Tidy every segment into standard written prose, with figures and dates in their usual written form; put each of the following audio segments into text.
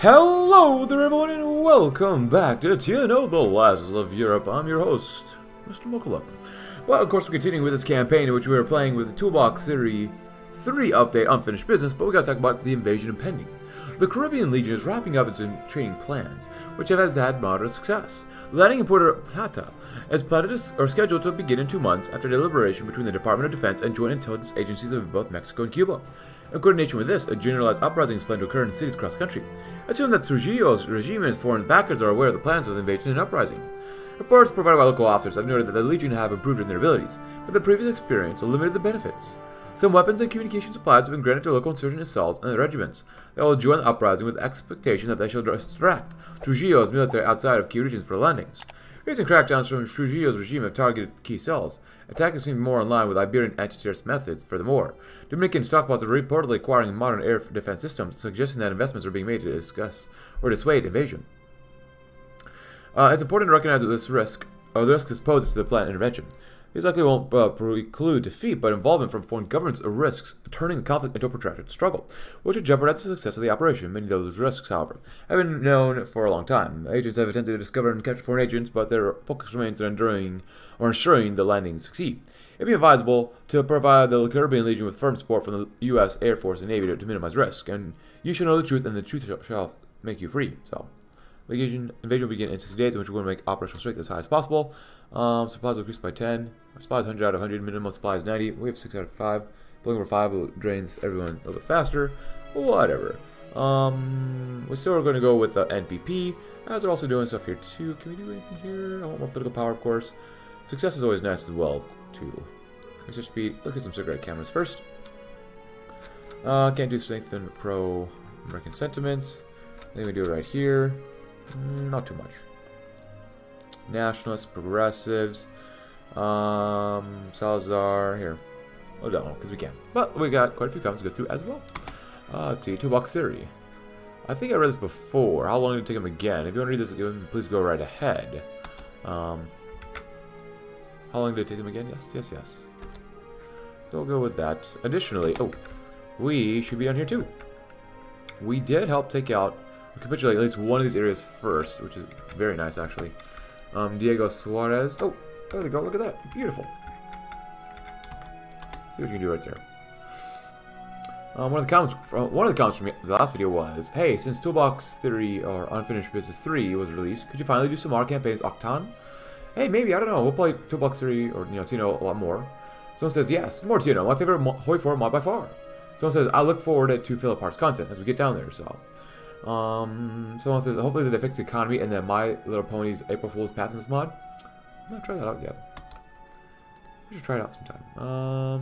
Hello there everyone and welcome back to TNO, The Last Days of Europe. I'm your host, Mr. Mokulub. Well, of course, we're continuing with this campaign in which we are playing with the Toolbox Theory 3 update, Unfinished Business, but we gotta talk about the invasion impending. The Caribbean Legion is wrapping up its training plans, which has had moderate success. The landing in Puerto Plata are scheduled to begin in 2 months after deliberation between the Department of Defense and joint intelligence agencies of both Mexico and Cuba. In coordination with this, a generalized uprising is planned to occur in cities across the country. Assume that Trujillo's regime and his foreign backers are aware of the plans of the invasion and uprising. Reports provided by local officers have noted that the Legion have improved in their abilities, but the previous experience limited the benefits. Some weapons and communication supplies have been granted to local insurgent cells and their regiments. They will join the uprising with the expectation that they shall distract Trujillo's military outside of key regions for landings. Recent crackdowns from Trujillo's regime have targeted key cells. Attacking seemed more in line with Iberian anti-terrorist methods. Furthermore, Dominican stockpiles are reportedly acquiring modern air defense systems, suggesting that investments are being made to dissuade invasion. It's important to recognize that this risk, or the risk is posed to the planned intervention. These likely won't preclude defeat, but involvement from foreign governments risks turning the conflict into a protracted struggle, which would jeopardize the success of the operation. Many of those risks, however, have been known for a long time. Agents have attempted to discover and capture foreign agents, but their focus remains on ensuring the landings succeed. It would be advisable to provide the Caribbean Legion with firm support from the U.S. Air Force and Navy to minimize risk, and you shall know the truth, and the truth shall make you free. So, the invasion will begin in 60 days, in which we're going to make operational strength as high as possible. Supplies will increase by 10. Supplies 100 out of 100. Minimum supply is 90. We have 6 out of 5. Building over 5 will drain everyone a little faster. Whatever. We're still going to go with the NPP, as they're also doing stuff here too. Can we do anything here? I want more political power, of course. Success is always nice as well, too. Research speed. Look at some cigarette cameras first. Can't do strengthen pro-American sentiments. I think we do it right here. Not too much. Nationalists, progressives, Salazar, here. Oh, that one, because we can. But we got quite a few comments to go through as well. Let's see, Toolbox Theory. I think I read this before. How long did it take them again? If you want to read this again, please go right ahead. How long did it take them again? Yes, yes, yes. So we'll go with that. Additionally, oh, we should be down here too. We did help take out, capitulate at least one of these areas first, which is very nice, actually. Diego Suarez. Oh, there they go. Look at that. Beautiful. See what you can do right there. One of the comments from the last video was, "Hey, since Toolbox Theory or Unfinished Business 3 was released, could you finally do some more campaigns, Octan?" Hey, maybe, I don't know. We'll play Toolbox Theory or Tino a lot more. Someone says, "Yes, more Tino. My favorite Hoi 4 mod by far." Someone says, "I look forward to Philip Hart's content as we get down there." So. Someone says, hopefully they fix the economy and then My Little Ponies April Fool's Path in this mod. I'm not trying that out yet. We should try it out sometime.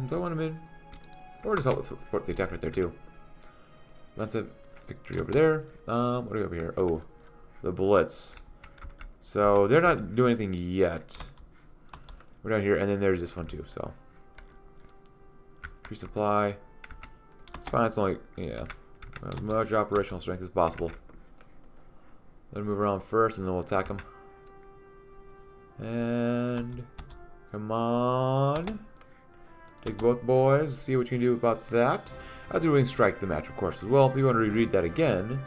Do I want him in? Or just help support the attack right there too. That's a victory over there. What do we have here? Oh, the Blitz. So they're not doing anything yet. We're down here and then there's this one too, so. Free supply. It's fine, it's only, yeah. As much operational strength as possible. Let him move around first and then we'll attack him. And come on. Take both boys. See what you can do about that. As we strike the match, of course, as well. If you want to reread that again.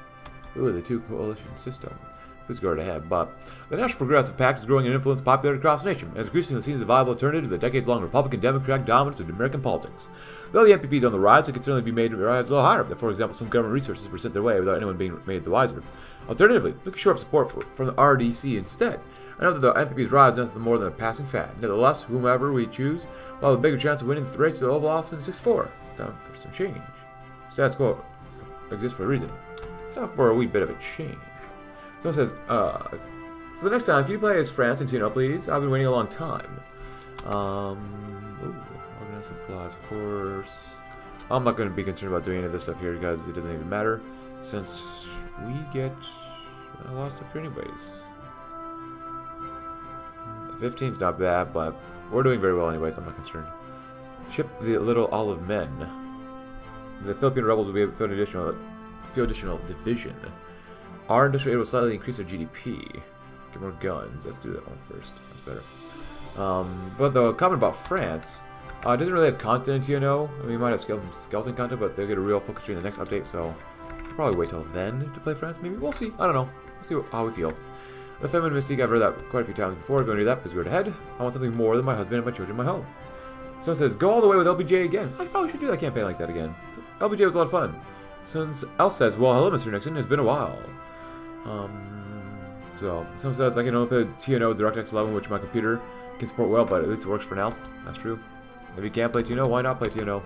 Ooh, the two coalition system. Please go right ahead. But the National Progressive Pact is growing in influence popular across the nation, and is increasingly seen as a viable alternative to the decades-long Republican Democratic dominance of American politics. Though the NPP is on the rise, it can certainly be made to rise a little higher. For example, some government resources were sent their way without anyone being made the wiser. Alternatively, look to shore up support from the RDC instead. I know that the NPP's rise is nothing more than a passing fad. Nevertheless, whomever we choose, we'll have a bigger chance of winning the race to the Oval Office in 6-4. Time for some change. Status quo exists for a reason. It's not for a wee bit of a change. Someone says, for the next time, can you play as France and Tino, please? I've been waiting a long time. Ooh, organized supplies, of course. I'm not going to be concerned about doing any of this stuff here, guys. It doesn't even matter, since we get a lot of stuff here anyways. 15's not bad, but we're doing very well anyways. I'm not concerned. Ship the little olive men. The Philippine rebels will be able to field additional division. Our industrial aid will slightly increase our GDP. Get more guns. Let's do that one first. That's better. But the comment about France doesn't really have content, I mean, we might have skeleton content, but they'll get a real focus during the next update, so probably wait till then to play France, maybe. We'll see. I don't know. We'll see how we feel. The Feminine Mystique, I've read that quite a few times before. Going to that, please go ahead. I want something more than my husband and my children and my home. Someone says, go all the way with LBJ again. I probably should do that campaign like that again. LBJ was a lot of fun. Someone else says, well, hello, Mr. Nixon. It's been a while. So, someone says, I can open a TNO DirectX 11, which my computer can support well, but at least it works for now. That's true. If you can't play TNO, why not play TNO?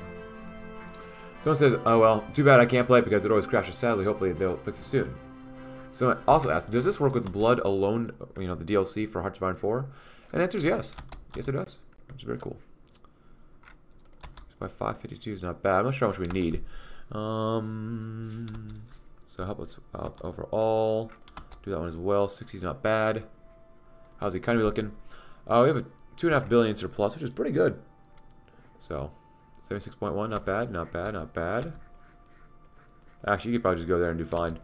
Someone says, oh, well, too bad I can't play because it always crashes. Sadly, hopefully they'll fix it soon. Someone also asked, does this work with Blood Alone, you know, the DLC for Hearts of Iron 4? And the answer is yes. Yes, it does. Which is very cool. By 552 is not bad. I'm not sure how much we need. So help us out overall. Do that one as well. 60 is not bad. How's the economy looking? We have a 2.5 billion surplus, which is pretty good. So 76.1, not bad, not bad, not bad. Actually, you could probably just go there and do fine.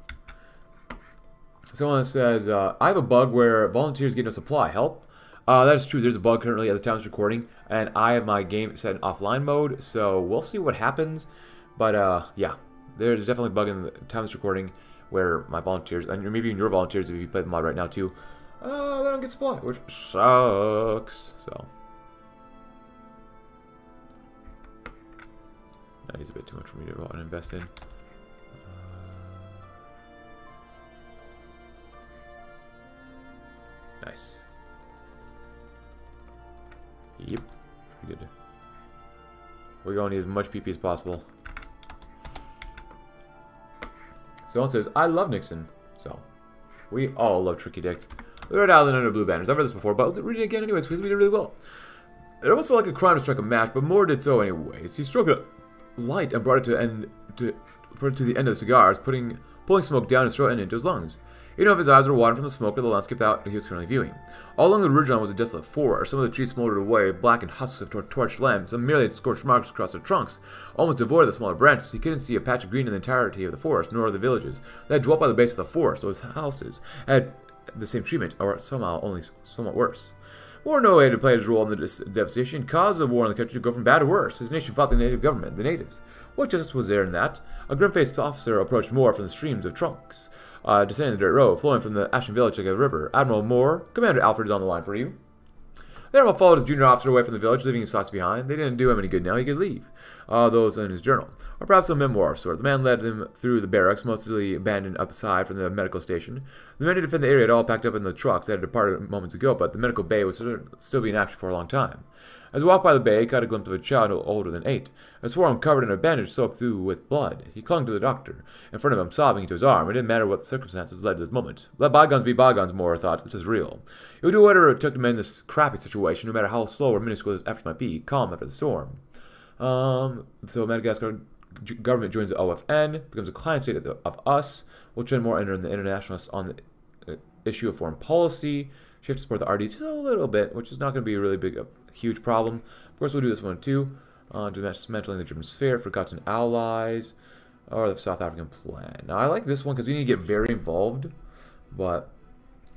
Someone says, I have a bug where volunteers get no supply. Help. That is true. There's a bug currently at the time of recording, and I have my game set in offline mode, so we'll see what happens. But yeah, there's definitely a bug in the time of recording where my volunteers, and maybe even your volunteers if you play the mod right now too, they don't get supply, which sucks. So that is a bit too much for me to invest in. Nice. Yep, pretty good. We're going to need as much PP as possible. Someone says, I love Nixon. So, we all love Tricky Dick. The Red Island under Blue Banners. I've read this before, but read it again anyways, because we did really well. It almost felt like a crime to strike a match, but Moore did so anyways. He struck a light and brought it to the end of the cigars, pulling smoke down his throat and into his lungs. Even if his eyes were watering from the smoke or the landscape out he was currently viewing. All along the ridgeline was a desolate forest. Some of the trees smoldered away, blackened husks of torched lamps, some merely had scorched marks across their trunks, almost devoid of the smaller branches. He couldn't see a patch of green in the entirety of the forest, nor the villages that dwelt by the base of the forest, so his houses had the same treatment, or somehow only somewhat worse. War no way to play his role in the devastation, caused the war in the country to go from bad to worse. His nation fought the native government, the natives. What justice was there in that? A grim-faced officer approached Moore from the streams of trunks. Descending the dirt road, flowing from the Ashton village like a river. Admiral Moore, Commander Alfred is on the line for you. The Admiral followed his junior officer away from the village, leaving his thoughts behind. They didn't do him any good now. He could leave. Those in his journal. Or perhaps a memoir of sort. The man led them through the barracks, mostly abandoned upside from the medical station. The men who defend the area had all packed up in the trucks that had departed moments ago, but the medical bay would still be in action for a long time. As he walked by the bay, he caught a glimpse of a child older than 8, a swarm covered in a bandage soaked through with blood. He clung to the doctor, in front of him, sobbing into his arm. It didn't matter what circumstances led to this moment. Let bygones be bygones, Moore thought. This is real. He would do whatever it took to mend this crappy situation, no matter how slow or minuscule his efforts might be, calm after the storm. So Madagascar government joins the OFN, becomes a client state of us. We'll trend more in the internationalists on the issue of foreign policy. Shift to support the RDs a little bit, which is not going to be a really big... huge problem. Of course, we'll do this one too. Dismantling the German sphere, forgotten allies, or the South African plan. Now, I like this one because we need to get very involved, but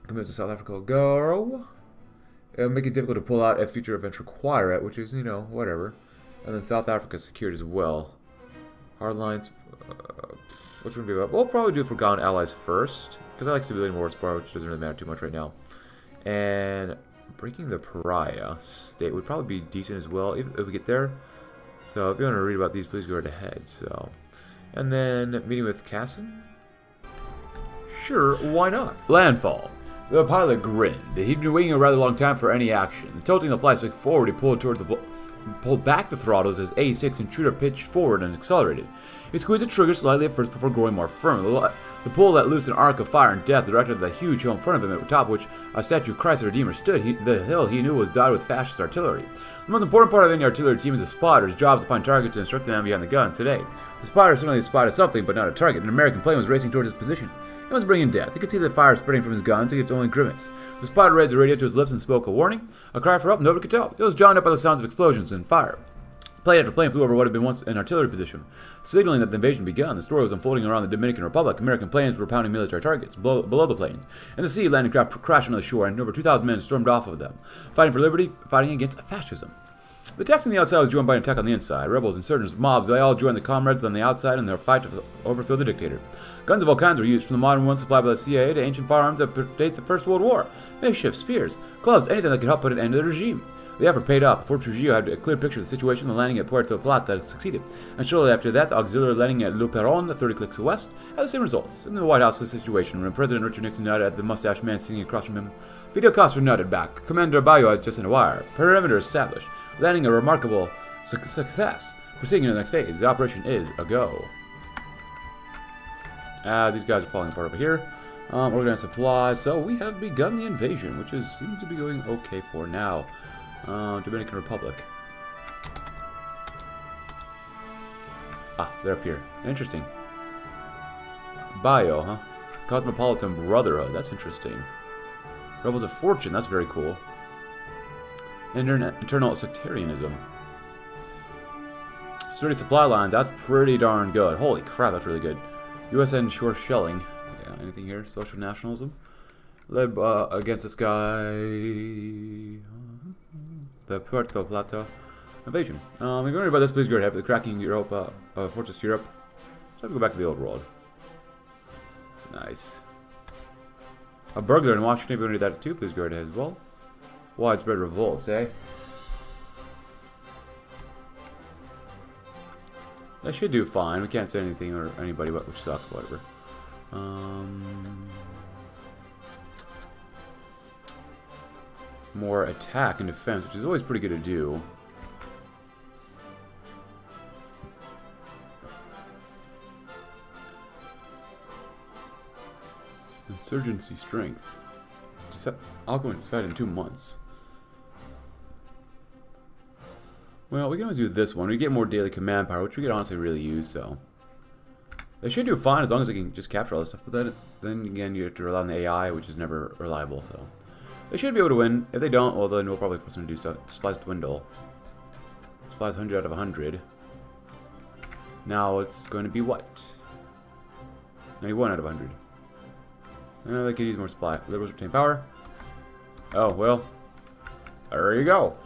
convince the South Africa will go. It'll make it difficult to pull out if future events require it, which is, you know, whatever. And then South Africa secured as well. Hardlines, which one would be about? We'll probably do forgotten allies first, because I like civilian war spar, which doesn't really matter too much right now. And breaking the pariah state would probably be decent as well if we get there. So if you want to read about these, please go right ahead. So, and then meeting with Cassin? Sure, why not? Landfall. The pilot grinned. He'd been waiting a rather long time for any action. Tilting the flight stick forward, he pulled back the throttles as A6 intruder pitched forward and accelerated. He squeezed the trigger slightly at first before growing more firm. The pull that loosed an arc of fire and death directed at the huge hill in front of him, at the top of which a statue of Christ the Redeemer stood. The hill he knew was dotted with fascist artillery. The most important part of any artillery team is a spotter's job is to find targets and instruct them behind the gun today. The spotter certainly spotted something, but not a target. An American plane was racing towards his position. It was bringing death. He could see the fire spreading from his guns. He could only grimace. The spotter raised the radio to his lips and spoke a warning. A cry for help nobody could tell. It was drowned out by the sounds of explosions and fire. Plane after plane flew over what had been once an artillery position, signaling that the invasion begun. The story was unfolding around the Dominican Republic. American planes were pounding military targets below the plains, and the sea landing craft crashed on the shore, and over 2,000 men stormed off of them, fighting for liberty, fighting against fascism. The attacks on the outside was joined by an attack on the inside. Rebels, insurgents, mobs, they all joined the comrades on the outside in their fight to overthrow the dictator. Guns of all kinds were used, from the modern ones supplied by the CIA to ancient firearms that date the First World War, makeshift spears, clubs, anything that could help put an end to the regime. The effort paid off. Before Trujillo had a clear picture of the situation, the landing at Puerto Plata succeeded, and shortly after that, the auxiliary landing at Le Peron, 30 clicks west, had the same results. In the White House, the situation, when President Richard Nixon nodded at the mustached man sitting across from him, Fidel Castro nodded back. Commander Bayo had just sent a wire. Perimeter established. Landing a remarkable success. Proceeding in the next phase, the operation is a go. As these guys are falling apart over here, we're going to supply, so we have begun the invasion, which is seems to be going okay for now. Dominican Republic. Ah, they're up here. Interesting. Bayo, huh? Cosmopolitan Brotherhood. That's interesting. Rebels of Fortune. That's very cool. Internal sectarianism. Sturdy supply lines. That's pretty darn good. Holy crap, that's really good. USN shore shelling. Yeah, anything here? Social nationalism. Led against this guy... the Puerto Plata invasion. If you're worried about this, please go ahead with the cracking Europa, Fortress Europe. So we go back to the old world. Nice. A burglar in Washington, if you want to do that too, please go ahead as well. Widespread revolts, eh? That should do fine. We can't say anything or anybody, but which sucks, whatever. More attack and defense, which is always pretty good to do. Insurgency strength. I'll go and decide in 2 months. Well, we can always do this one. We get more daily command power, which we could honestly really use, so... they should do fine as long as they can just capture all this stuff, but then again you have to rely on the AI, which is never reliable, so... they should be able to win. If they don't, well, then we'll probably force them to do so. Supplies dwindle. Supplies 100 out of 100. Now it's going to be what? 91 out of 100. They could use more supply. Liberals retain power. Oh, well. There you go.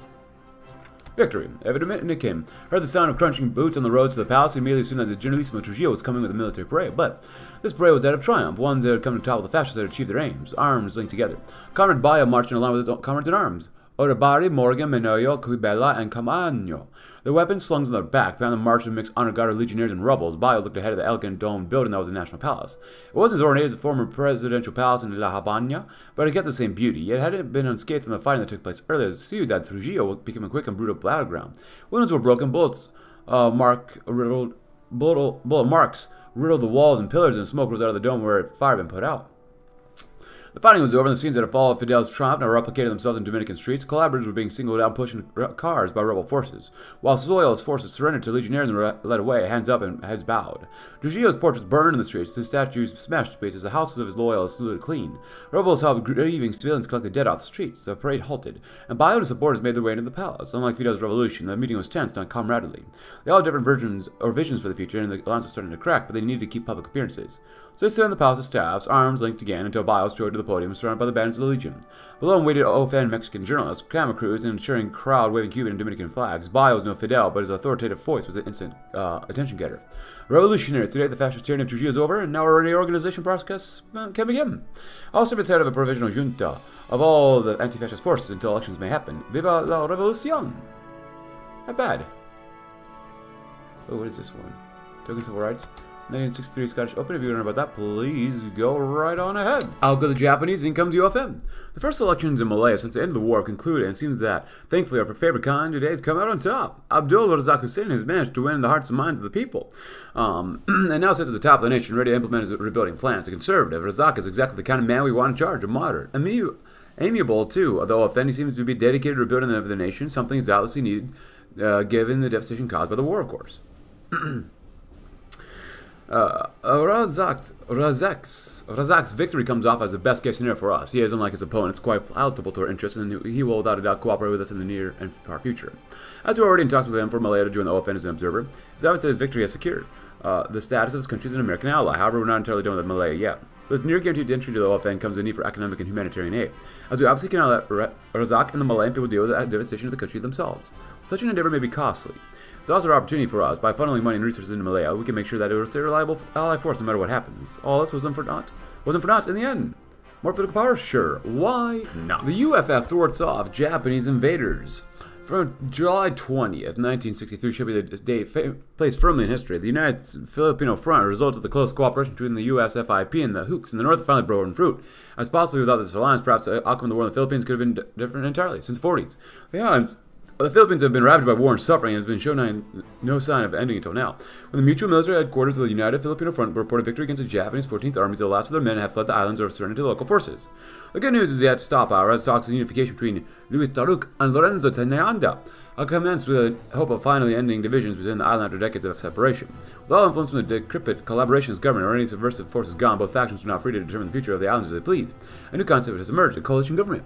Victory. Ever Dominican heard the sound of crunching boots on the roads to the palace. He immediately assumed that the Generalissimo Trujillo was coming with a military parade, but this parade was that of triumph, ones that had come to topple the fascists that had achieved their aims, arms linked together. Comrade Bayo marching along with his own comrades in arms. Orabari, Morgan, Minoyo, Cuibella, and Camaño. Their weapons slung on their back, behind the march of mixed honor guard legionnaires and rebels, Bayo looked ahead at the elegant domed building that was the National Palace. It wasn't as ornate as the former presidential palace in La Habana, but it kept the same beauty. Yet had it been unscathed from the fighting that took place earlier, the Ciudad Trujillo became a quick and brutal battleground. Windows were broken, bullets bullet marks riddled the walls and pillars, and smoke rose out of the dome where fire had been put out. The fighting was over, and the scenes that had followed Fidel's triumph now replicated themselves in Dominican streets. Collaborators were being singled out and pushed in cars by rebel forces, while loyalist forces surrendered to legionnaires and were led away, hands up and heads bowed. Trujillo's portraits burned in the streets, his statues smashed to pieces, the houses of his loyalists looted clean. Rebels helped grieving civilians collect the dead off the streets. The parade halted, and Bayo and supporters made their way into the palace. Unlike Fidel's revolution, the meeting was tense, not comradely. They all had different visions for the future, and the lines were starting to crack, but they needed to keep public appearances. So they stood in the palace of staffs, arms linked again, until Bayo strode to the podium, surrounded by the bandits of the Legion. Below him waited OFN Mexican journalists, camera crews, and ensuring crowd waving Cuban and Dominican flags. Bayo was no Fidel, but his authoritative voice was an instant attention-getter. Revolutionaries, today the fascist tyranny of Trujillo is over, and now our reorganization process can begin. I'll serve as head of a provisional junta of all the anti-fascist forces until elections may happen. Viva la revolucion! Not bad. Oh, what is this one? Token civil rights? 1963 Scottish Open. If you don't know about that, please go right on ahead. Out go the Japanese, in comes the OFN. The first elections in Malaya since the end of the war have concluded, and it seems that, thankfully, our favorite kind today has come out on top. Abdul Razak Hussein has managed to win the hearts and minds of the people, and now sits at the top of the nation, ready to implement his rebuilding plans. A conservative, Razak is exactly the kind of man we want in charge, a moderate, amiable too. Although OFN, he seems to be dedicated to rebuilding the nation, something is doubtlessly needed, given the devastation caused by the war, of course. Razak's victory comes off as the best case scenario for us. He is, unlike his opponents, quite palatable to our interests, and he will without a doubt cooperate with us in the near and far future. As we are already in talks with him for Malaya to join the OFN as an observer, it's obvious that his victory has secured the status of his country as an American ally. However, we're not entirely done with Malaya yet. This near guaranteed entry to the OFN comes in need for economic and humanitarian aid, as we obviously cannot let Razak and the Malayan people deal with the devastation of the country themselves. Such an endeavor may be costly. It's also an opportunity for us. By funneling money and resources into Malaya, we can make sure that it will stay a reliable ally force no matter what happens. All this wasn't for naught in the end. More political power? Sure. Why not? The UFF thwarts off Japanese invaders. From July 20th, 1963 should be the date placed firmly in history. The United Filipino Front, a result of the close cooperation between the USFIP and the Hooks in the north, finally bore fruit. As possibly without this alliance, perhaps the outcome of the war in the Philippines could have been different entirely. Since the 40s. The islands the Philippines have been ravaged by war and suffering, and has been shown no sign of ending until now. When the mutual military headquarters of the United Filipino Front reported victory against the Japanese 14th Armies, the last of their men have fled the islands or surrendered to local forces. The good news is yet to stop, however, as talks of unification between Luis Taruk and Lorenzo Tenayanda have commenced with the hope of finally ending divisions within the island after decades of separation. With all influence from the decrepit collaborationist government or any subversive forces gone, both factions are now free to determine the future of the islands as they please. A new concept has emerged, a coalition government.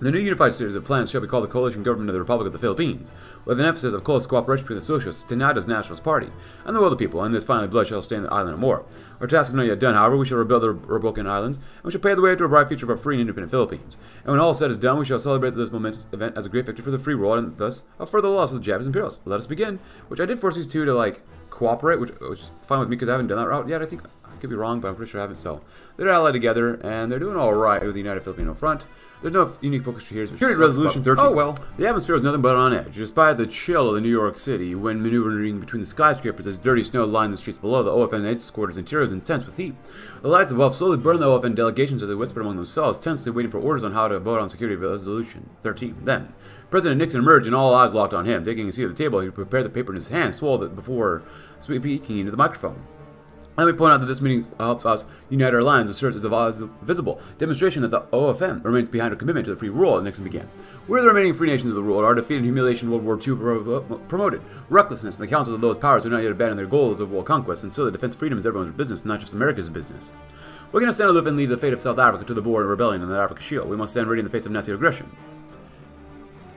The new unified series of plans shall be called the Coalition Government of the Republic of the Philippines, with an emphasis of close cooperation between the Socialists, Tenada's Nationalist Party, and the will of the people, and this final blood shall stain the island no more. Our task is not yet done, however, we shall rebuild the broken islands, and we shall pave the way to a bright future for a free and independent Philippines. And when all is said is done, we shall celebrate this momentous event as a great victory for the free world, and thus a further loss with the Japanese imperialists. Let us begin. Which I did force these two to, cooperate, which is fine with me, because I haven't done that route yet, I think. I could be wrong, but I'm pretty sure I haven't, so they're allied together, and they're doing alright with the United Filipino Front. There's no unique focus here. Security Resolution 13. Oh well. The atmosphere is nothing but on edge. Despite the chill of the New York City, when maneuvering between the skyscrapers as dirty snow lined the streets below, the OFN headquarters interior is intense with heat. The lights above slowly burn the OFN delegations as they whispered among themselves, tensely waiting for orders on how to vote on Security Resolution 13. Then, President Nixon emerged and all eyes locked on him. Taking a seat at the table, he prepared the paper in his hand, swallowed it before speaking into the microphone. Let me point out that this meeting helps us unite our lines and serves as a visible demonstration that the OFN remains behind her commitment to the free world, Nixon began. We're the remaining free nations of the world. Our defeat and humiliation in World War II promoted recklessness, and the councils of those powers do not yet abandon their goals of world conquest, and so the defense of freedom is everyone's business, not just America's business. We're going to stand aloof and leave the fate of South Africa to the border rebellion and the Africa Shield. We must stand ready in the face of Nazi aggression.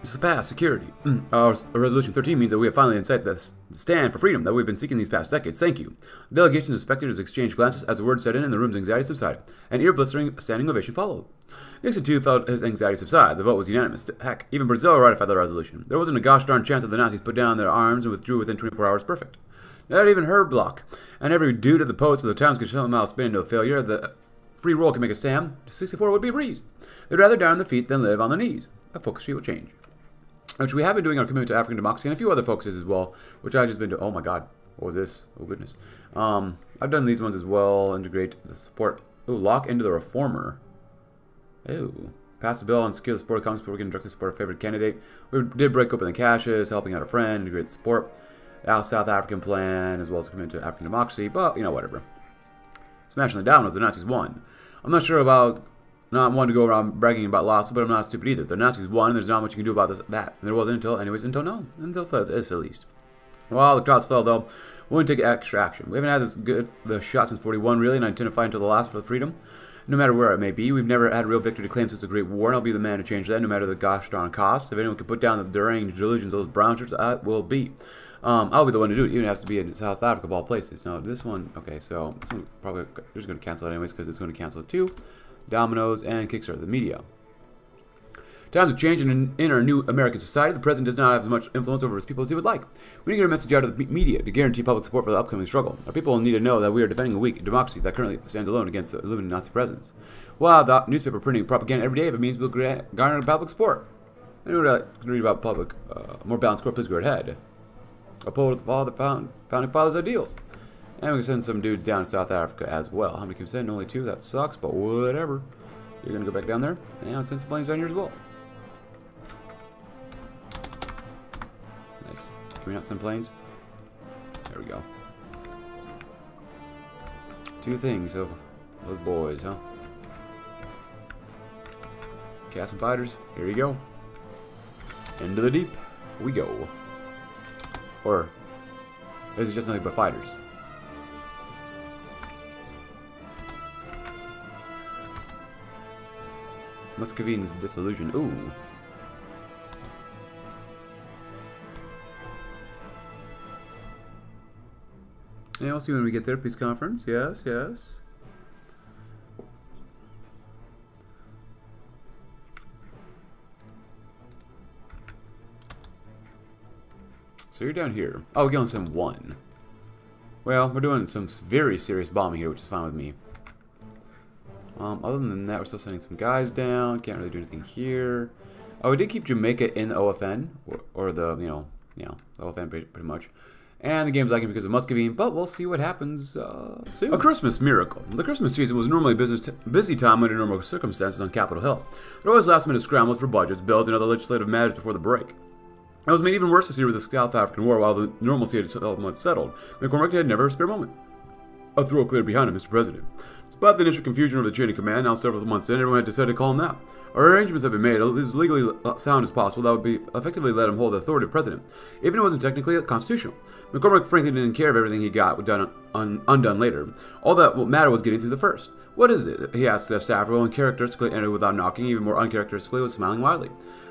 Surpass security. Our Resolution 13 means that we have finally incited the stand for freedom that we've been seeking these past decades. Thank you. Delegations and spectators exchanged glances as the words set in and the room's anxiety subsided. An ear-blistering standing ovation followed. Nixon, too, felt his anxiety subside. The vote was unanimous. Heck, even Brazil ratified the resolution. There wasn't a gosh darn chance that the Nazis put down their arms and withdrew within 24 hours. Perfect. Not even her block. And every dude at the post of the towns could somehow spin into a failure. The free roll could make a stand. 64 would be a breeze. They'd rather die on their feet than live on their knees. A focus sheet will change. Which we have been doing our commitment to African democracy and a few other focuses as well, which I've just been doing. Oh my god, what was this? Oh goodness. I've done these ones as well. Integrate the support. Oh, lock into the reformer. Oh, pass a bill on secure the support of Congress, but we can directly support our favorite candidate. We did break open the caches, helping out a friend, integrate the support. Our South African plan, as well as commitment to African democracy, but you know, whatever. Smashing the dominoes, the Nazis won. I'm not sure about. Not one to go around bragging about losses, but I'm not stupid either. The Nazis won, and there's not much you can do about this, that. And there wasn't until this at least. While the crowds fell, though, we wouldn't take extra action. We haven't had this good the shot since '41, really, and I intend to fight until the last for the freedom, no matter where it may be. We've never had real victory to claim since the Great War, and I'll be the man to change that, no matter the gosh darn cost. If anyone can put down the deranged delusions of those brown shirts, I will be. I'll be the one to do it. Even has to be in South Africa of all places. Now this one, okay, so this one probably we're just going to cancel it anyways because it's going to cancel it too. Dominoes, and Kickstarter, the media. Times are changing in our new American society. The president does not have as much influence over his people as he would like. We need to get a message out to the media to guarantee public support for the upcoming struggle. Our people need to know that we are defending a weak democracy that currently stands alone against the illuminated Nazi presence. While the newspaper printing propaganda every day, if it means we'll garner public support. Anyone who would like to read about public, more balanced corps, please go ahead. Uphold the founding fathers' ideals. And we can send some dudes down to South Africa as well. How many can we send? Only two. That sucks, but whatever. You're going to go back down there and send some planes down here as well. Nice. Can we not send planes? There we go. Two things of those boys, huh? Cast and fighters. Here we go. Into the deep we go. Or is it just nothing but fighters? Muscovine's disillusion. Ooh. And we'll see when we get there. Peace conference. Yes, yes. So you're down here. Oh, we're going some 1. Well, we're doing some very serious bombing here, which is fine with me. Other than that, we're still sending some guys down. Can't really do anything here. Oh, we did keep Jamaica in the OFN, or the, the OFN pretty much. And the game's lacking because of Muscovine, but we'll see what happens soon. A Christmas miracle. The Christmas season was normally a busy time under normal circumstances on Capitol Hill. There was last-minute scrambles for budgets, bills, and other legislative matters before the break. It was made even worse this year with the South African War while the normalcy had somewhat settled. McCormick had never a spare moment. A throw cleared behind him, Mr. President. Despite the initial confusion over the chain of command, now several months in, everyone had decided to call him that. Our arrangements have been made as legally sound as possible that would be effectively let him hold the authority of president, even if it wasn't technically constitutional. McCormick frankly didn't care if everything he got done undone later. All that mattered was getting through the first. What is it? He asked the staff, who uncharacteristically entered without knocking, even more uncharacteristically was smiling widely.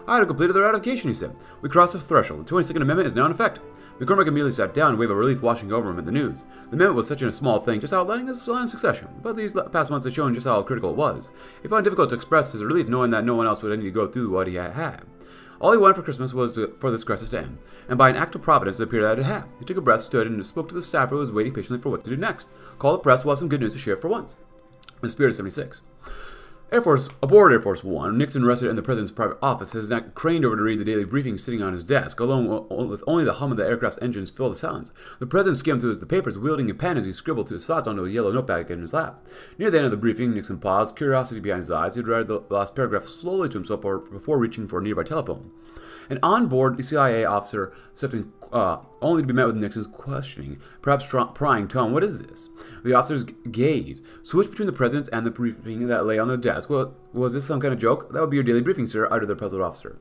I had completed the ratification, he said. We crossed the threshold. The 22nd Amendment is now in effect. McCormick immediately sat down, a wave of relief washing over him at the news. The amendment was such a small thing, just outlining the line of succession, but these past months had shown just how critical it was. He found it difficult to express his relief knowing that no one else would need to go through what he had. All he wanted for Christmas was for this crisis to end, and by an act of providence it appeared that it had. He took a breath, stood, and spoke to the staffer who was waiting patiently for what to do next. Call the press, we'll have some good news to share for once. The Spirit of 76. Aboard Air Force One, Nixon rested in the president's private office, his neck craned over to read the daily briefing sitting on his desk, alone with only the hum of the aircraft's engines filled the silence. The president skimmed through the papers, wielding a pen as he scribbled his thoughts onto a yellow notepad in his lap. Near the end of the briefing, Nixon paused, curiosity behind his eyes. He read the last paragraph slowly to himself before reaching for a nearby telephone. An on-board CIA officer stepped in, only to be met with Nixon's questioning, perhaps prying tone. What is this? The officer's gaze switched between the president's and the briefing that lay on the desk. Well, was this some kind of joke? That would be your daily briefing, sir, uttered the puzzled officer.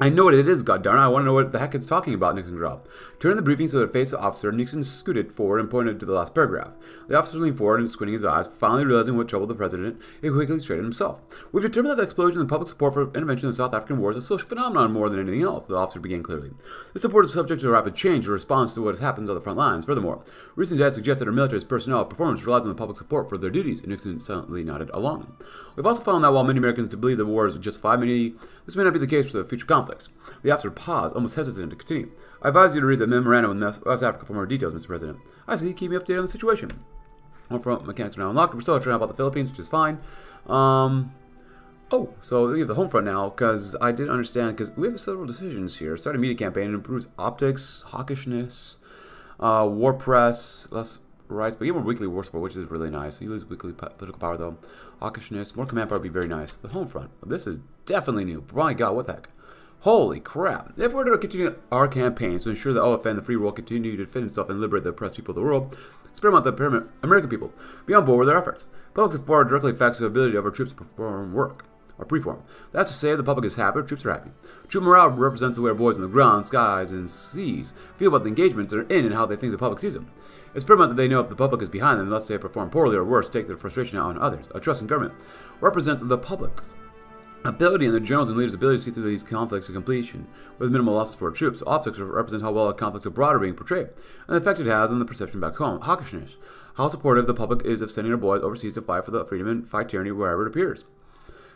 I know what it is, goddarn. I want to know what the heck it's talking about, Nixon growled. Turning the briefing so that it faced the officer, Nixon scooted forward and pointed to the last paragraph. The officer leaned forward and squinting his eyes, finally realizing what troubled the president, he quickly straightened himself. We've determined that the explosion in public support for intervention in the South African War is a social phenomenon more than anything else, the officer began clearly. This support is subject to rapid change in response to what happens on the front lines. Furthermore, recent data suggests that our military's personnel performance relies on the public support for their duties, and Nixon silently nodded along. We've also found that while many Americans believe the war is justified, this may not be the case for the future conflicts. The officer paused, almost hesitant to continue. I advise you to read the memorandum in West Africa for more details, Mr. President. I see. Keep me updated on the situation. All front mechanics are now unlocked. We're still trying out about the Philippines, which is fine. Oh, so we have the home front now, because I didn't understand, because we have several decisions here. Start a media campaign. It improves optics, hawkishness, war press, less rights, but you have more weekly war support, which is really nice. You lose weekly political power, though. Hawkishness, more command power would be very nice. The home front. This is definitely new. My God, what the heck? Holy crap. If we're to continue our campaigns to ensure the OFN and the free world continue to defend itself and liberate the oppressed people of the world, experiment with the American people. Be on board with their efforts. Public support directly affects the ability of our troops to perform work, or preform. That's to say, the public is happy, our troops are happy. Troop morale represents the way our boys on the ground, skies, and seas feel about the engagements they're in and how they think the public sees them. It's paramount that they know if the public is behind them, unless they perform poorly or worse, take their frustration out on others. A trust in government represents the public's ability and their generals and leaders' ability to see through these conflicts to completion, with minimal losses for our troops. Optics represents how well our conflicts abroad are being portrayed, and the effect it has on the perception back home. Hawkishness, how supportive the public is of sending our boys overseas to fight for the freedom and fight tyranny wherever it appears.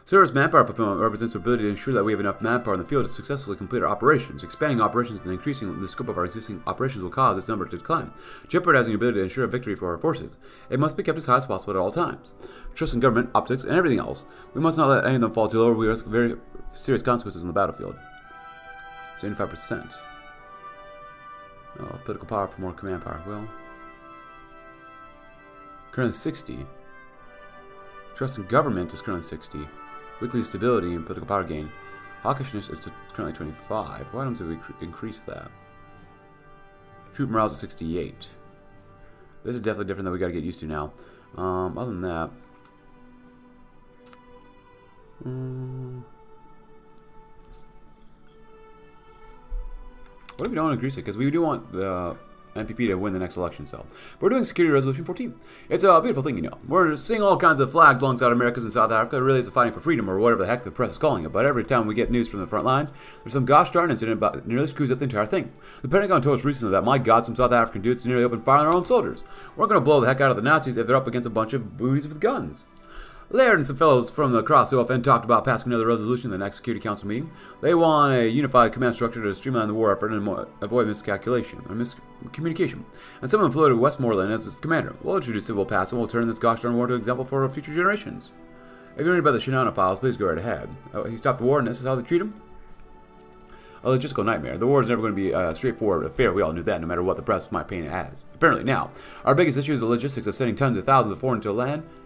Service manpower fulfillment represents our ability to ensure that we have enough manpower in the field to successfully complete our operations. Expanding operations and increasing the scope of our existing operations will cause this number to decline, jeopardizing the ability to ensure a victory for our forces. It must be kept as high as possible at all times. Trust in government, optics, and everything else. We must not let any of them fall too low or we risk very serious consequences on the battlefield. 75%. Oh, political power for more command power. Well, currently 60. Trust in government is currently 60. Weekly stability and political power gain. Hawkishness is currently 25. Why don't we increase that? Troop morale is 68. This is definitely different that we got to get used to now. Other than that, what if we don't increase it? Because we do want the NPP to win the next election, so. We're doing Security Resolution 14. It's a beautiful thing, you know. We're seeing all kinds of flags alongside Americans in South Africa. It really is a fighting for freedom, or whatever the heck the press is calling it. But every time we get news from the front lines, there's some gosh darn incident that nearly screws up the entire thing. The Pentagon told us recently that, my God, some South African dudes nearly opened fire on our own soldiers. We're not going to blow the heck out of the Nazis if they're up against a bunch of booties with guns. Laird and some fellows from the across OFN talked about passing another resolution in the next Security Council meeting. They want a unified command structure to streamline the war effort and avoid miscalculation or miscommunication. And some of them floated Westmoreland as its commander. We'll introduce civil pass and we'll turn this gosh darn war to an example for future generations. If you're worried about the Shinano files, please go right ahead. He stopped the war and this is how they treat him? A logistical nightmare. The war is never going to be a straightforward affair. We all knew that, no matter what the press might paint it as. Apparently now, our biggest issue is the logistics of sending tons of thousands of foreign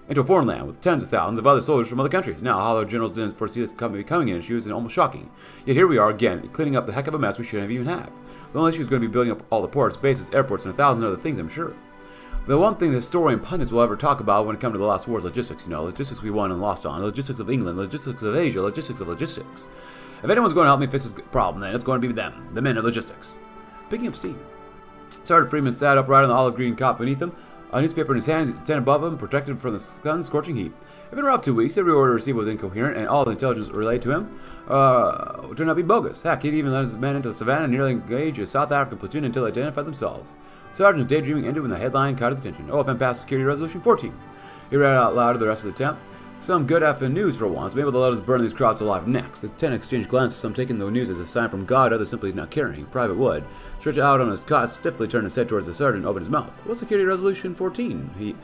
into a foreign land with tens of thousands of other soldiers from other countries. Now, how our generals didn't foresee this becoming an issue is almost shocking. Yet here we are again, cleaning up the heck of a mess we shouldn't have even had. The only issue is going to be building up all the ports, bases, airports, and a thousand other things, I'm sure. The one thing the historian pundits will ever talk about when it comes to the last war is logistics, you know, logistics we won and lost on, logistics of England, logistics of Asia, logistics of logistics. If anyone's going to help me fix this problem, then it's going to be them, the men of logistics. Picking up steam. Sergeant Freeman sat upright on the olive green cot beneath him, a newspaper in his hand, ten above him, protected from the sun's scorching heat. It had been a rough 2 weeks, every order received was incoherent, and all the intelligence relayed to him turned out to be bogus. Heck, he'd even let his men into the savannah and nearly engaged a South African platoon until they identified themselves. Sergeant's daydreaming ended when the headline caught his attention. OFN passed Security Resolution 14. He read out loud to the rest of the tent. Some good effing news for once, maybe they'll let us burn these crowds alive next. The ten exchanged glances, some taking the news as a sign from God, others simply not caring. Private Wood stretched out on his cot, stiffly turned his head towards the sergeant and opened his mouth. What's Security Resolution 14?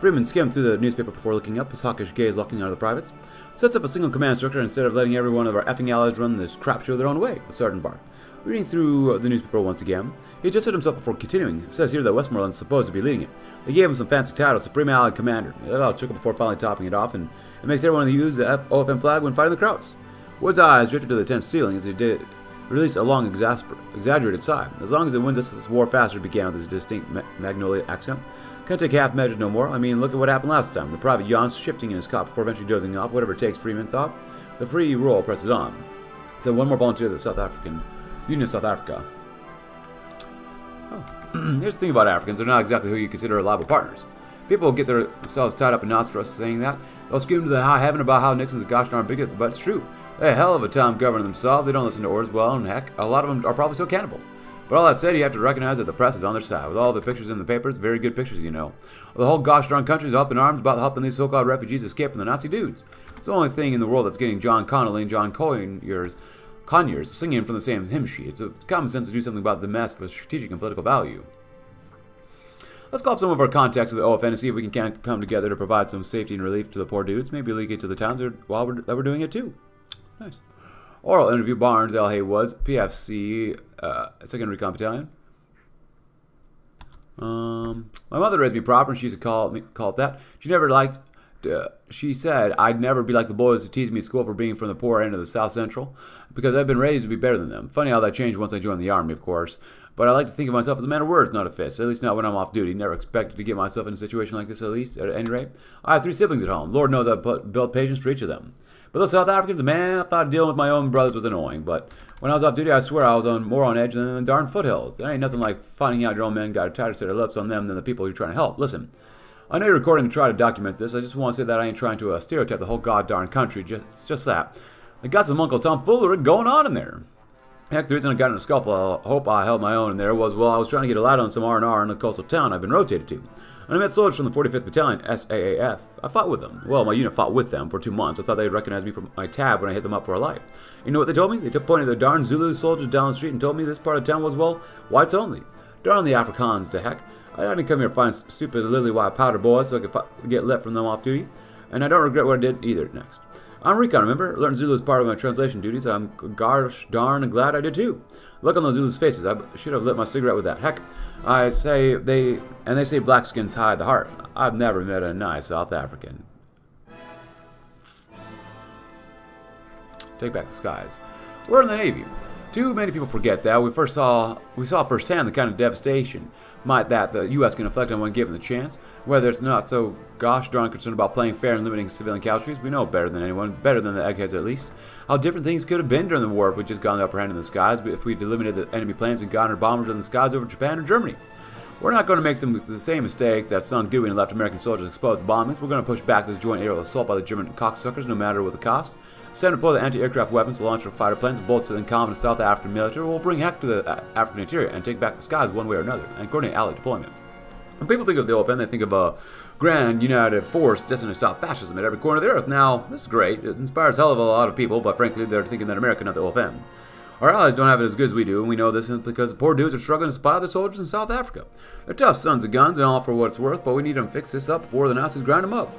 Freeman skimmed through the newspaper before looking up, his hawkish gaze locking onto the privates. Sets up a single command structure instead of letting every one of our effing allies run this crap show their own way, the sergeant barked. Reading through the newspaper once again, he adjusted himself before continuing. It says here that Westmoreland's supposed to be leading it. They gave him some fancy title, Supreme Allied Commander. That all shook up before finally topping it off, and it makes everyone use the OFN flag when fighting the crowds. Wood's eyes drifted to the tent ceiling as he did release a long, exaggerated sigh. As long as it wins us this war faster, began with his distinct Magnolia accent. Can't take half measures no more. I mean, look at what happened last time. The private yawns, shifting in his cot before eventually dozing off. Whatever it takes, Freeman thought. The free roll presses on. So one more volunteer to the South African. Union of South Africa. Oh. Here's the thing about Africans, they're not exactly who you consider reliable partners. People will get themselves tied up in knots for us saying that. They'll scream to the high heaven about how Nixon's a gosh darn bigot, but it's true. They have a hell of a time governing themselves, they don't listen to orders well, and heck, a lot of them are probably still cannibals. But all that said, you have to recognize that the press is on their side. With all the pictures in the papers, very good pictures, you know. The whole gosh darn country is up in arms about helping these so-called refugees escape from the Nazi dudes. It's the only thing in the world that's getting John Connolly and John Collier's singing from the same hymn sheet. It's common sense to do something about the mess for strategic and political value. Let's call up some of our contacts of the OFN and see if we can come together to provide some safety and relief to the poor dudes. Maybe leak it to the towns while we're doing it too. Nice. Oral interview, Barnes, L. Hay Woods, PFC, Secondary Comp Battalion. My mother raised me proper and she used to call it that. She never liked... She said, I'd never be like the boys who teased me at school for being from the poor end of the South Central, because I've been raised to be better than them. Funny how that changed once I joined the Army, of course. But I like to think of myself as a man of words, not a fist, at least not when I'm off duty. Never expected to get myself in a situation like this, at least, at any rate. I have 3 siblings at home. Lord knows I've built patience for each of them. But those South Africans, man, I thought dealing with my own brothers was annoying. But when I was off duty, I swear I was more on edge than the darn foothills. There ain't nothing like finding out your own men got tighter set of lips on them than the people you're trying to help. Listen. I know you're recording to try to document this, I just want to say that I ain't trying to stereotype the whole god darn country, just that. I got some Uncle Tom foolery going on in there. Heck, the reason I got in a scuffle, I hope I held my own in there, was, well, I was trying to get a light on some R&R in the coastal town I've been rotated to. And I met soldiers from the 45th Battalion, SAAF. I fought with them. Well, my unit fought with them for 2 months. I thought they'd recognize me from my tab when I hit them up for a light. You know what they told me? They pointed their darn Zulu soldiers down the street and told me this part of town was, well, whites only. Darn the Afrikaans to heck. I didn't come here to find stupid lily-white powder boys so I could get let from them off duty, and I don't regret what I did either. Next, I'm recon. Remember, learning Zulu is part of my translation duties. I'm gosh darn glad I did too. Look on those Zulus' faces. I should have lit my cigarette with that. Heck, I say they say black skins hide the heart. I've never met a nice South African. Take back the skies. We're in the Navy. Too many people forget that. We saw firsthand the kind of devastation that the U.S. can afflict on when given the chance. Whether it's not so gosh darn concerned about playing fair and limiting civilian casualties, we know better than anyone, better than the eggheads at least, how different things could have been during the war if we'd just gotten the upper hand in the skies, but if we'd eliminated the enemy planes and gotten our bombers in the skies over Japan or Germany. We're not going to make the same mistakes that sunk Dewey and left American soldiers exposed to bombings. We're going to push back this joint aerial assault by the German cocksuckers no matter what the cost. Send deploy the anti-aircraft weapons, launch our fighter planes, bolts to the incompetent South African military. We'll bring heck to the African interior and take back the skies one way or another, and coordinate allied deployment. When people think of the OFN, they think of a grand united force destined to stop fascism at every corner of the earth. Now, this is great. It inspires a hell of a lot of people, but frankly, they're thinking that America, not the OFN. Our allies don't have it as good as we do, and we know this because the poor dudes are struggling to spy the soldiers in South Africa. They're tough sons of guns and all for what it's worth, but we need them to fix this up before the Nazis grind them up.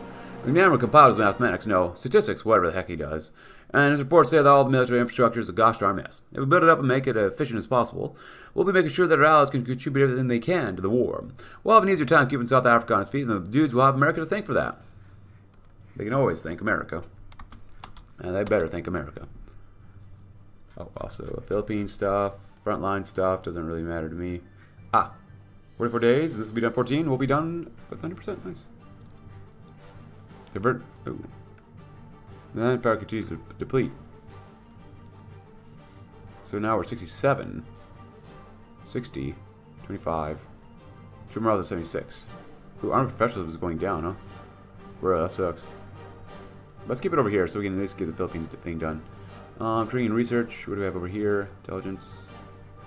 McNamara compiled his mathematics, no, statistics, whatever the heck he does, and his reports say that all the military infrastructure is a gosh darn mess. If we build it up and make it as efficient as possible, we'll be making sure that our allies can contribute everything they can to the war. We'll have an easier time keeping South Africa on its feet, and the dudes will have America to thank for that. They can always thank America. And they better thank America. Oh, also, Philippine stuff, frontline stuff, doesn't really matter to me. Ah, 44 days, this will be done 14, we'll be done with 100%, nice. Divert. Ooh. Then power continues to deplete. So now we're 67. 60. 25. Tomorrow they're 76. Ooh, armed professionals was going down, huh? Bro, that sucks. Let's keep it over here so we can at least get the Philippines thing done. Training and research. What do we have over here? Intelligence.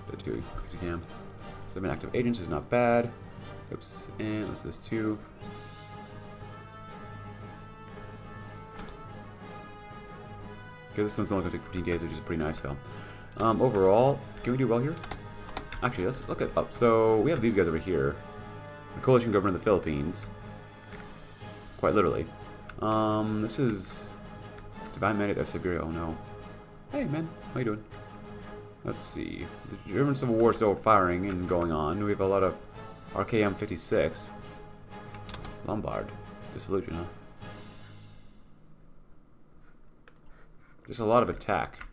Let's do it as we can. 7 active agents is not bad. Oops. And let's do this too. Because this one's only going to take 15 days, which is pretty nice, though. Overall, can we do well here? Actually, let's look it up. So, we have these guys over here. The coalition government of the Philippines. Quite literally. This is... Divine Mandate of Siberia, oh no. Hey, man, how you doing? Let's see. The German Civil War is still firing and going on. We have a lot of RKM-56. Lombard. Disillusion, huh? Just a lot of attack.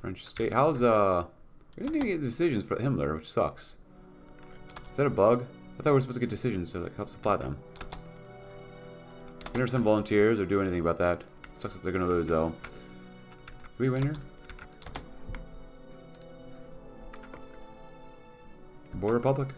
French state. How's, we didn't even get decisions for Himmler, which sucks. Is that a bug? I thought we were supposed to get decisions to like, help supply them. We never send volunteers or do anything about that. Sucks that they're gonna lose, though. Do we win here? Border Republic.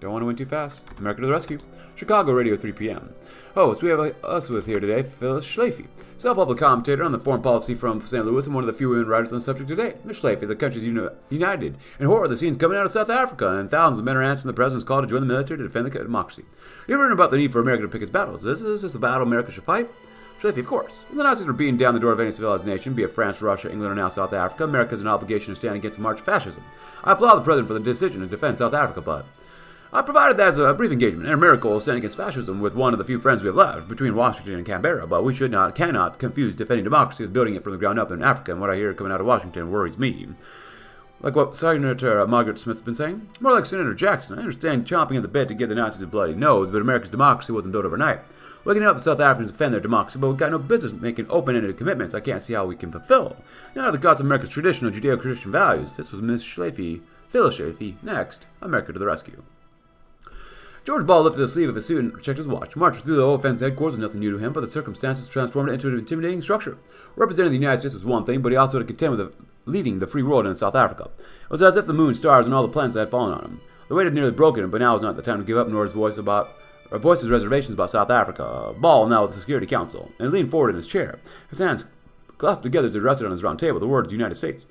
Don't want to win too fast. America to the rescue. Chicago Radio 3 p.m. Host, we have us with here today, Phyllis Schlafly, self-public commentator on the foreign policy from St. Louis and one of the few women writers on the subject today. Ms. Schlafly, the country's united in horror of the scenes coming out of South Africa, and thousands of men are answering the president's call to join the military to defend the democracy. You've written about the need for America to pick its battles. Is this a battle America should fight? Schlafly, of course. When the Nazis were beating down the door of any civilized nation, be it France, Russia, England, or now South Africa, America has an obligation to stand against the march of fascism. I applaud the president for the decision to defend South Africa, but... I provided that as a brief engagement, and America will stand against fascism with one of the few friends we have left, between Washington and Canberra, but we cannot confuse defending democracy with building it from the ground up in Africa, and what I hear coming out of Washington worries me. Like what Senator Margaret Smith's been saying? More like Senator Jackson. I understand chomping at the bit to give the Nazis a bloody nose, but America's democracy wasn't built overnight. We can help South Africans defend their democracy, but we've got no business making open-ended commitments I can't see how we can fulfill. Now the cost of America's traditional Judeo-Christian values. This was Ms. Schlafly, Phyllis Schlafly, next, America to the rescue. George Ball lifted the sleeve of his suit and checked his watch. Marching through the OFN's headquarters was nothing new to him, but the circumstances transformed it into an intimidating structure. Representing the United States was one thing, but he also had to contend with leading the free world in South Africa. It was as if the moon, stars, and all the planets had fallen on him. The weight had nearly broken him, but now was not the time to give up, nor his voice about... or voices reservations about South Africa. Ball now with the Security Council, and he leaned forward in his chair. His hands clasped together as he rested on his round table, the words United States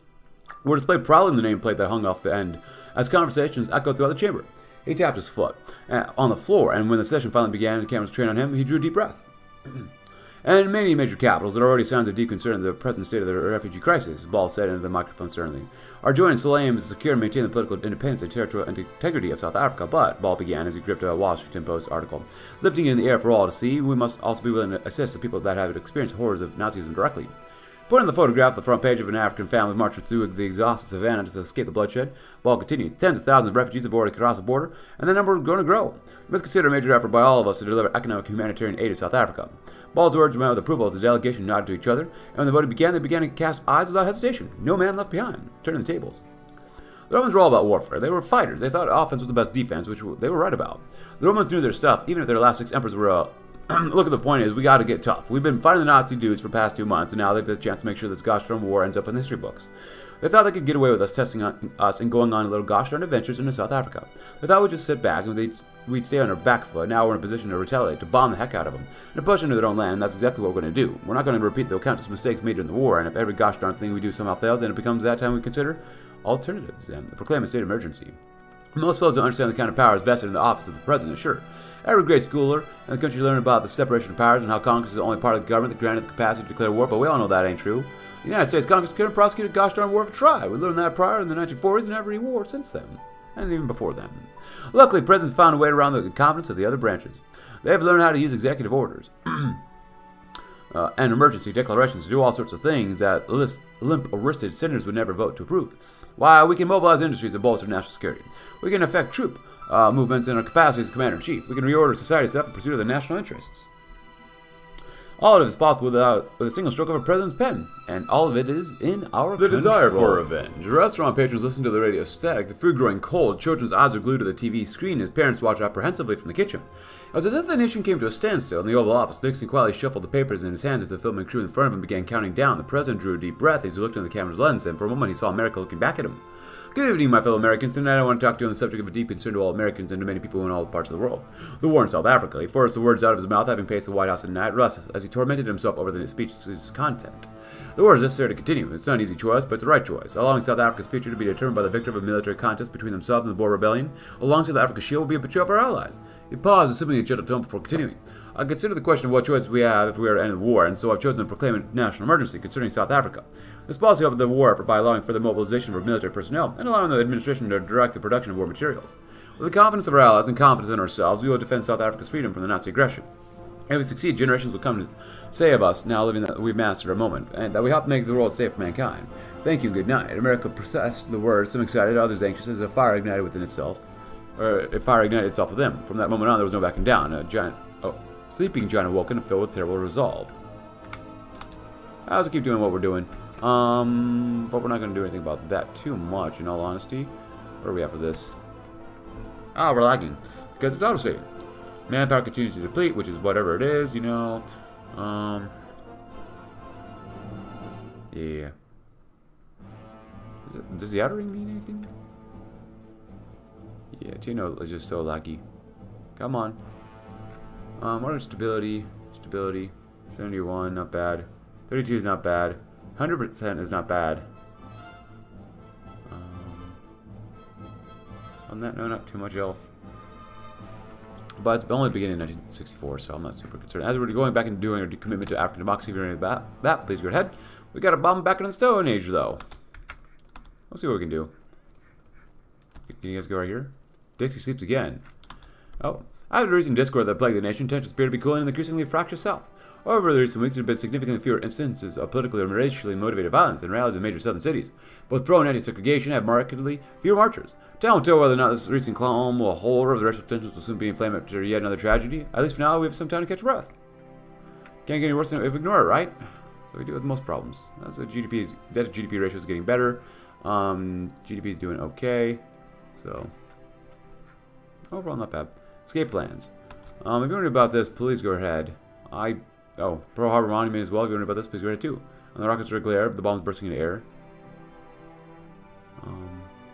were displayed proudly in the nameplate that hung off the end, as conversations echoed throughout the chamber. He tapped his foot on the floor, and when the session finally began and the cameras trained on him, he drew a deep breath. And many major capitals, there are already sounds of deep concern in the present state of the refugee crisis, Ball said into the microphone sternly. Our joint solemn aim is to secure and maintain the political independence and territorial integrity of South Africa, but, Ball began as he gripped a Washington Post article, lifting it in the air for all to see, we must also be willing to assist the people that have experienced horrors of Nazism directly. Putting the photograph on the front page of an African family marching through the exhausted savannah to escape the bloodshed, Ball continued. Tens of thousands of refugees have already crossed the border, and that number is going to grow. We must consider a major effort by all of us to deliver economic humanitarian aid to South Africa. Ball's words went with approval as the delegation nodded to each other, and when the voting began, they began to cast eyes without hesitation. No man left behind. Turning the tables. The Romans were all about warfare. They were fighters. They thought offense was the best defense, which they were right about. The Romans knew their stuff, even if their last 6 emperors were look, the point is, we gotta get tough. We've been fighting the Nazi dudes for the past 2 months, and now they've got the chance to make sure this gosh darn war ends up in history books. They thought they could get away with us testing us and going on little gosh darn adventures into South Africa. They thought we'd just sit back and we'd stay on our back foot. Now we're in a position to retaliate, to bomb the heck out of them, and to push into their own land, and that's exactly what we're gonna do. We're not gonna repeat the countless mistakes made during the war, and if every gosh darn thing we do somehow fails, then it becomes that time we consider alternatives and proclaim a state of emergency. Most fellows don't understand the kind of powers vested in the office of the president, sure. Every great schooler in the country learned about the separation of powers and how Congress is the only part of the government that granted the capacity to declare war, but we all know that ain't true. The United States Congress couldn't prosecute a gosh darn war if it tried. We learned that prior in the 1940s and every war since then. And even before then. Luckily, the president found a way around the incompetence of the other branches. They have learned how to use executive orders and emergency declarations to do all sorts of things that limp-wristed senators would never vote to approve. Why, we can mobilize industries and bolster national security. We can affect troop movements in our capacity as commander-in-chief. We can reorder society itself in pursuit of the national interests. All of it is possible with a single stroke of a president's pen, and all of it is in our control. The desire for revenge. Restaurant patrons listen to the radio static, the food growing cold, children's eyes are glued to the TV screen, and his parents watch apprehensively from the kitchen. As if the nation came to a standstill in the Oval Office, Nixon quietly shuffled the papers in his hands as the filming crew in front of him began counting down. The president drew a deep breath as he looked into the camera's lens, and for a moment he saw America looking back at him. Good evening, my fellow Americans. Tonight I want to talk to you on the subject of a deep concern to all Americans and to many people in all parts of the world. The war in South Africa. He forced the words out of his mouth, having paced the White House at night, rust as he tormented himself over the speech's content. The war is necessary to continue. It's not an easy choice, but it's the right choice. Allowing South Africa's future to be determined by the victor of a military contest between themselves and the Boer Rebellion, alongside the Africa Shield, will be a betrayal of our allies. He paused, assuming a gentle tone before continuing. I consider the question of what choice we have if we are to end the war, and so I've chosen to proclaim a national emergency concerning South Africa. This policy opened the war effort by allowing further mobilization for military personnel and allowing the administration to direct the production of war materials. With the confidence of our allies and confidence in ourselves, we will defend South Africa's freedom from the Nazi aggression. If we succeed, generations will come to say of us now living that we've mastered our moment, and that we helped make the world safe for mankind. Thank you and good night. America processed the words, some excited, others anxious, as a fire ignited within itself. Or a fire ignited itself with them. From that moment on, there was no backing down. Sleeping giant awoken and filled with terrible resolve. I'll just keep doing what we're doing. But we're not going to do anything about that too much, in all honesty. Where are we at for this? Ah, we're lagging. Because it's autosave. Manpower continues to deplete, which is whatever it is, you know. Yeah. Does the outer ring mean anything? Yeah, Tino is just so laggy. Come on. What is stability? Stability. 71, not bad. 32 is not bad. 100% is not bad. On that note, not too much else. But it's only beginning in 1964, so I'm not super concerned. As we're going back and doing our commitment to African democracy, if you're into that, please go ahead. We got a bomb back in the Stone Age, though. Let's see what we can do. Can you guys go right here? Dixie sleeps again. Oh. After the recent discord that plagued the nation, tensions appear to be cooling in the increasingly fractious South. Over the recent weeks, there have been significantly fewer instances of politically and racially motivated violence and rallies in major southern cities. Both pro and anti-segregation have markedly fewer marchers. Time will tell whether or not this recent calm will hold, or the racial tensions will soon be inflamed after yet another tragedy. At least for now, we have some time to catch a breath. Can't get any worse than if we ignore it, right? So we do with most problems. So GDP ratio is getting better. GDP is doing okay. So overall, not bad. Escape plans. If you're wondering about this, please go ahead. Pearl Harbor Monument as well. If you're wondering about this, please go ahead too. And the rockets are glare, the bombs bursting into air.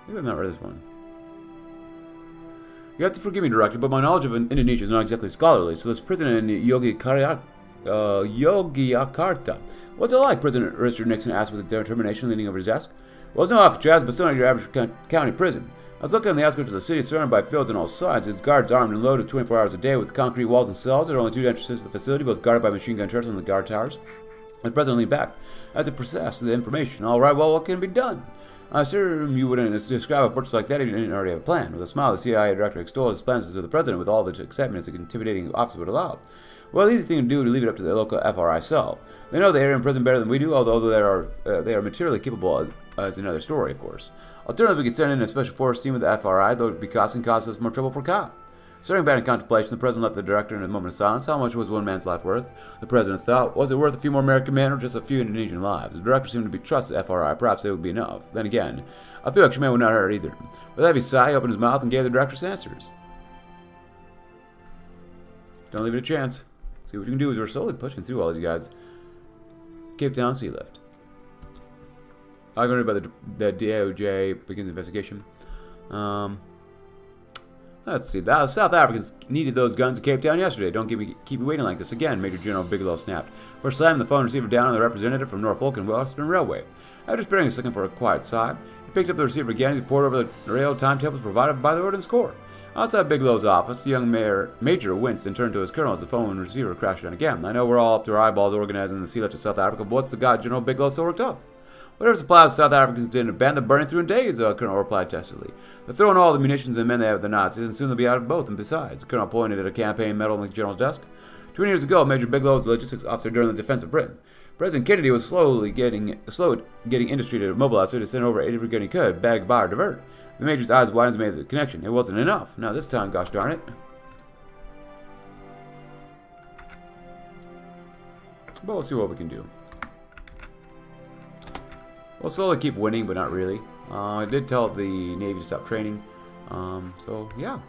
Maybe I've not read this one. You have to forgive me, Director, but my knowledge of Indonesia is not exactly scholarly, so this prison in Yogyakarta. What's it like? President Richard Nixon asked with determination leaning over his desk. Well, it's no Alcatraz, but still not your average county prison. I was looking on the outskirts of the city, surrounded by fields on all sides. Its guards armed and loaded 24 hours a day with concrete walls and cells. There are only two entrances to the facility, both guarded by machine gun turrets and the guard towers. The president leaned back as he processed the information. All right, well, what can be done? I assume you wouldn't describe a purchase like that if you didn't already have a plan. With a smile, the CIA director extolled his plans to the president with all the excitement as an intimidating officer would allow. Well, the easy thing to do to leave it up to the local FRI cell. They know the area in prison better than we do, although they are materially capable is another story, of course. Alternatively, we could send in a special force team with the FRI, though it would be costing us more trouble for cop. Staring back in contemplation, the president left the director in a moment of silence. How much was one man's life worth? The president thought. Was it worth a few more American men or just a few Indonesian lives? The director seemed to be trusted FRI. Perhaps they would be enough. Then again, a few extra men would not hurt either. With a heavy sigh, he opened his mouth and gave the director's answers. Don't leave it a chance. See, what you can do is we're slowly pushing through all these guys. Cape Town sea lift. I'm going to read about the DOJ begins investigation. Let's see. The South Africans needed those guns in Cape Town yesterday. Don't keep me waiting like this again, Major General Bigelow snapped. For slamming the phone receiver down on the representative from Norfolk and Western Railway. After sparing a second for a quiet sigh, picked up the receiver again as he poured over the rail timetables provided by the Ordnance Corps. Outside Bigelow's office, the young major winced and turned to his colonel as the phone receiver crashed down again. I know we're all up to our eyeballs organizing the sea lift of South Africa, but what's the guy General Bigelow so worked up? Whatever supplies South Africans didn't abandon, they're burning through in days, Colonel replied testily. They're throwing all the munitions and men they have at the Nazis, and soon they'll be out of both, and besides, the Colonel pointed at a campaign medal on the General's desk. 20 years ago, Major Bigelow was a logistics officer during the defense of Britain. President Kennedy was slowly getting industry to mobilize so to send over every gun he could, bag, buy, or divert. The Major's eyes widened and made the connection. It wasn't enough. Now this time, gosh darn it. But we'll see what we can do. We'll slowly keep winning, but not really. I did tell the Navy to stop training. So, yeah.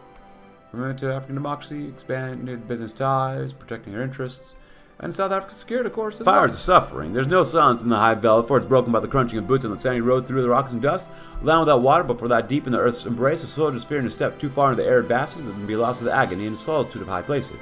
Commitment to African democracy, expanded business ties, protecting their interests. And South African security, of course. Fires of suffering. There's no silence in the high veld, for it's broken by the crunching of boots on the sandy road through the rocks and dust. Land without water, but for that deep in the earth's embrace, the soldiers fearing to step too far into the arid bastards and be lost to the agony and solitude of high places.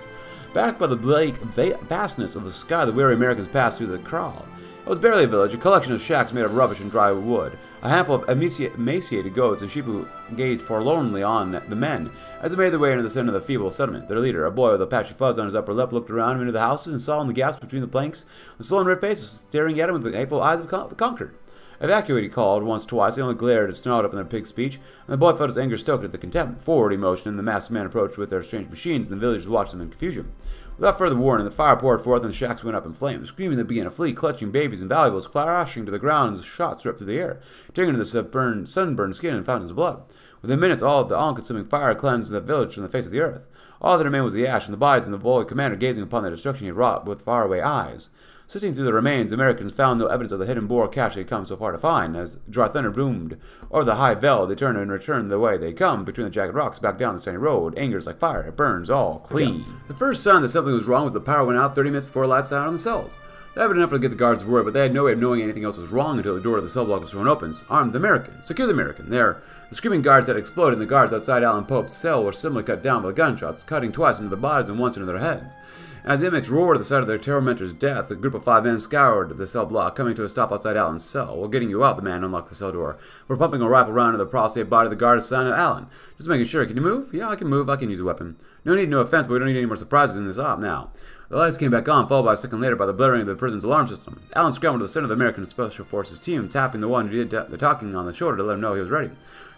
Backed by the bleak vastness of the sky, the weary Americans passed through the kraal. It was barely a village, a collection of shacks made of rubbish and dry wood. A handful of emaciated goats and sheep who gazed forlornly on the men as they made their way into the center of the feeble settlement. Their leader, a boy with a patchy fuzz on his upper lip, looked around him into the houses and saw in the gaps between the planks the sullen red faces staring at him with the hateful eyes of the conquered. Evacuate, he called once, twice. They only glared and snarled up in their pig speech, and the boy felt his anger stoked at the contempt. Forward he motioned, and the masked men approached with their strange machines, and the villagers watched them in confusion. Without further warning, the fire poured forth, and the shacks went up in flames. Screaming, they began to flee, clutching babies and valuables, crashing to the ground as shots ripped through the air, tearing into the sunburned skin and fountains of blood. Within minutes, all of the all-consuming fire cleansed the village from the face of the earth. All that remained was the ash and the bodies, and the boy commander gazing upon the destruction he wrought with faraway eyes. Sifting through the remains, Americans found no evidence of the hidden Boer cache they had come so far to find. As dry thunder boomed over the high veld, they turned and returned the way they had come, between the jagged rocks, back down the sandy road. Anger is like fire, it burns all clean. Yeah. The first sign that something was wrong was the power went out 30 minutes before lights out on the cells. That had been enough to get the guards worried, but they had no way of knowing anything else was wrong until the door of the cell block was thrown open. Armed the American. Secure the American. There, the screaming guards had exploded, and the guards outside Alan Pope's cell were similarly cut down by gunshots, cutting twice into the bodies and once into their heads. As the inmates roared at the sight of their tormentor's death, a group of 5 men scoured the cell block, coming to a stop outside Allen's cell. While getting you out, the man unlocked the cell door. We're pumping a rifle round into the prostrate body of the guard assigned to Allen. Just making sure. Can you move? Yeah, I can move. I can use a weapon. No need, no offense, but we don't need any more surprises in this op now. The lights came back on, followed by a second later by the blaring of the prison's alarm system. Allen scrambled to the center of the American Special Forces team, tapping the one who did the talking on the shoulder to let him know he was ready.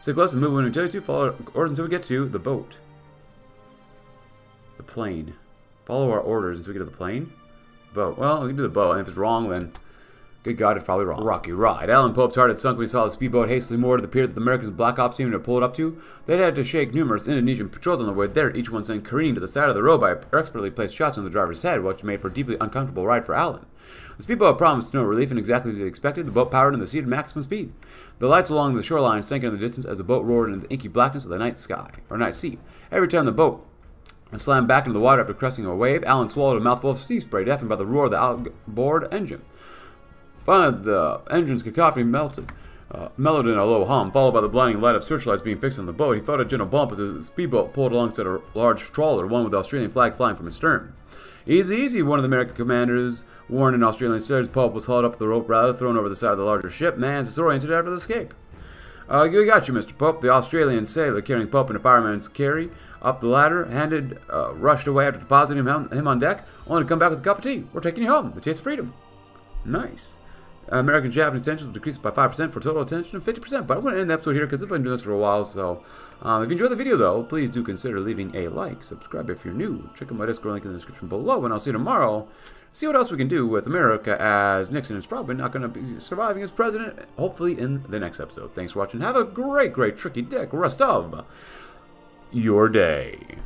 Stay close and move when we tell you to, follow orders until we get to the boat. The plane. Follow our orders until we get to the plane. Boat. Well, we can do the boat, and if it's wrong, then... Good God, it's probably wrong. Rocky ride. Alan Pope's heart had sunk when he saw the speedboat hastily moored to the pier that the Americans' Black Ops team had pulled up to. They'd had to shake numerous Indonesian patrols on the way there, each one sent careening to the side of the road by expertly placed shots on the driver's head, which made for a deeply uncomfortable ride for Alan. The speedboat promised no relief, and exactly as he expected, the boat powered in the sea at maximum speed. The lights along the shoreline sank into the distance as the boat roared into the inky blackness of the night sky, or night sea. Every time the boat slammed back into the water after cresting a wave, Alan swallowed a mouthful of sea spray, deafened by the roar of the outboard engine. Finally, the engine's cacophony mellowed in a low hum, followed by the blinding light of searchlights being fixed on the boat. He felt a gentle bump as the speedboat pulled alongside a large trawler, one with the Australian flag flying from its stern. "Easy, easy," one of the American commanders warned an Australian sailor's Pope was hauled up the rope rather, thrown over the side of the larger ship. Man's disoriented after the escape. "We got you, Mr. Pope." The Australian sailor carrying Pope in a fireman's carry up the ladder, rushed away after depositing him on deck, only to come back with a cup of tea. "We're taking you home. The taste of freedom." Nice. American-Japanese tensions will decrease by 5% for total attention of 50%. But I'm going to end the episode here because I've been doing this for a while. So if you enjoyed the video, though, please do consider leaving a like. Subscribe if you're new. Check out my Discord link in the description below. And I'll see you tomorrow. See what else we can do with America, as Nixon is probably not going to be surviving as president, hopefully in the next episode. Thanks for watching. Have a great, great, tricky dick rest of your day.